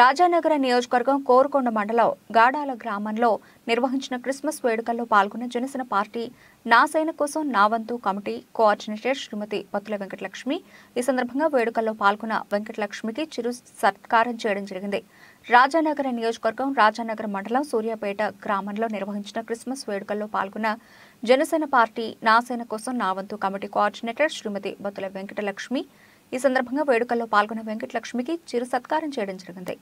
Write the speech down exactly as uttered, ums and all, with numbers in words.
రాజానగర నియోజకవర్గం కోరుకొండ మండలం గాడాల గ్రామంలో నిర్వహించిన క్రిస్మస్ వేడుకల్లో పాల్గొన్న జనసేన పార్టీ నా సైనిక కోసం నా వంతు కమిటీ కోఆర్డినేటర్ శ్రీమతి పత్తుల వెంకటలక్ష్మి ఈ సందర్భంగా వేడుకల్లో పాల్గొన్న వెంకటలక్ష్మికి చిరు సత్కారం చేయడం జరిగింది. రాజానగర నియోజకవర్గం రాజానగర మండలం సూర్యాపేట గ్రామంలో నిర్వహించిన క్రిస్మస్ వేడుకల్లో పాల్గొన్న జనసేన పార్టీ నా సైనిక కోసం నా వంతు కమిటీ కోఆర్డినేటర్ శ్రీమతి పత్తుల వెంకటలక్ష్మి ఈ సందర్భంగా వేడుకల్లో పాల్గొన్న వెంకటలక్ష్మికి చిరు సత్కారం చేయడం జరిగింది.